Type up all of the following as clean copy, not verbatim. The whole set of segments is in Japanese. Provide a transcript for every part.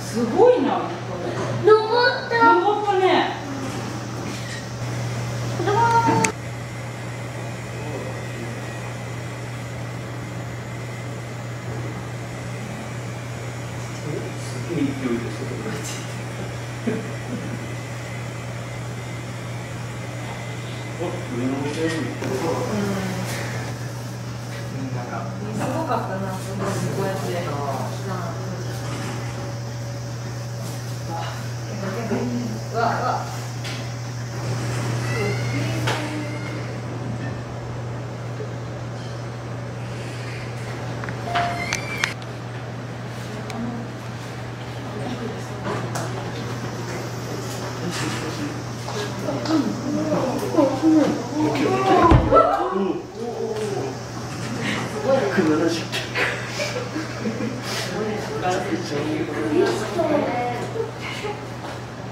すごいな。登ったね。すげえ勢いで外からついて上の上に行ってるぞ。すごかったな、すごいこうやって。わっ。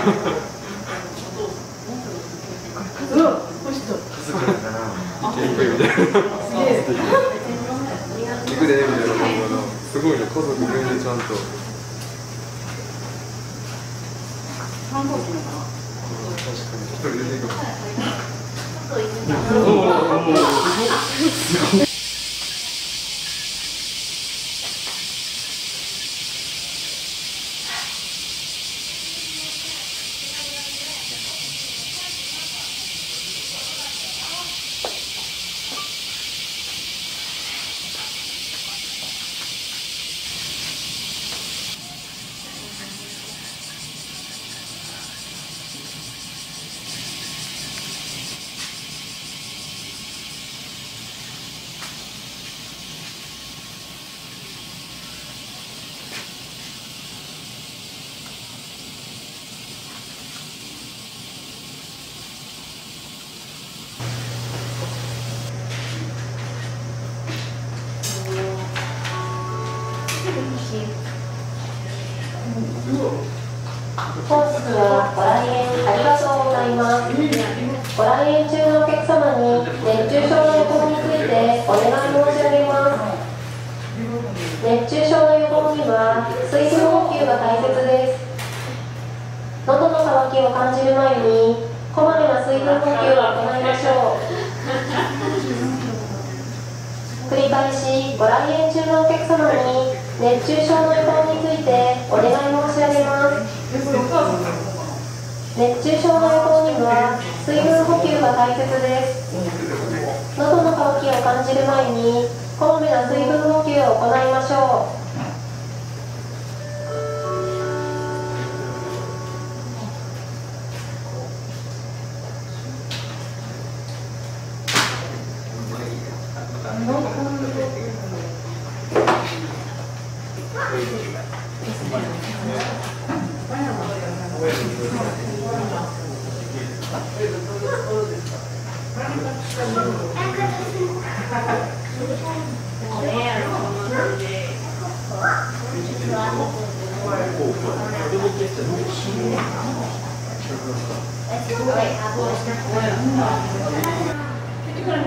すごいね、家族みんなちゃんと。繁忙期なのかな。確かに、一人出ていく。すごい。本日はご来園ありがとうございます。ご来園中のお客様に熱中症の予防についてお願い申し上げます。熱中症の予防には水分補給が大切です。喉の渇きを感じる前にこまめな水分補給を行いましょう。繰り返しご来園中のお客様に熱中症の予防についてお願い申し上げます。熱中症の予防には水分補給が大切です。喉の渇きを感じる前にこまめな水分補給を行いましょう。これ無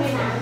理なん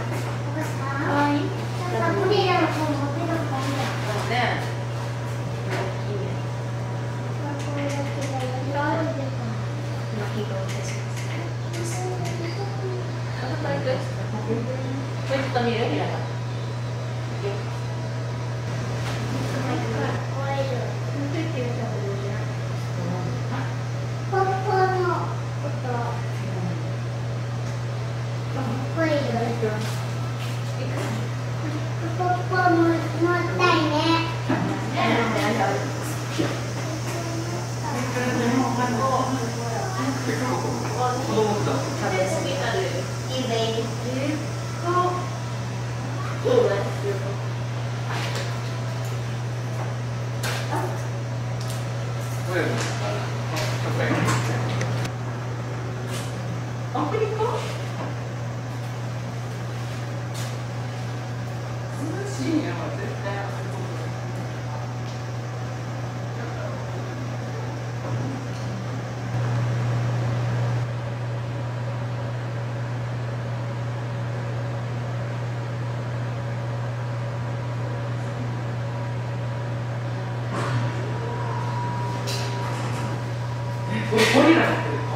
ですか？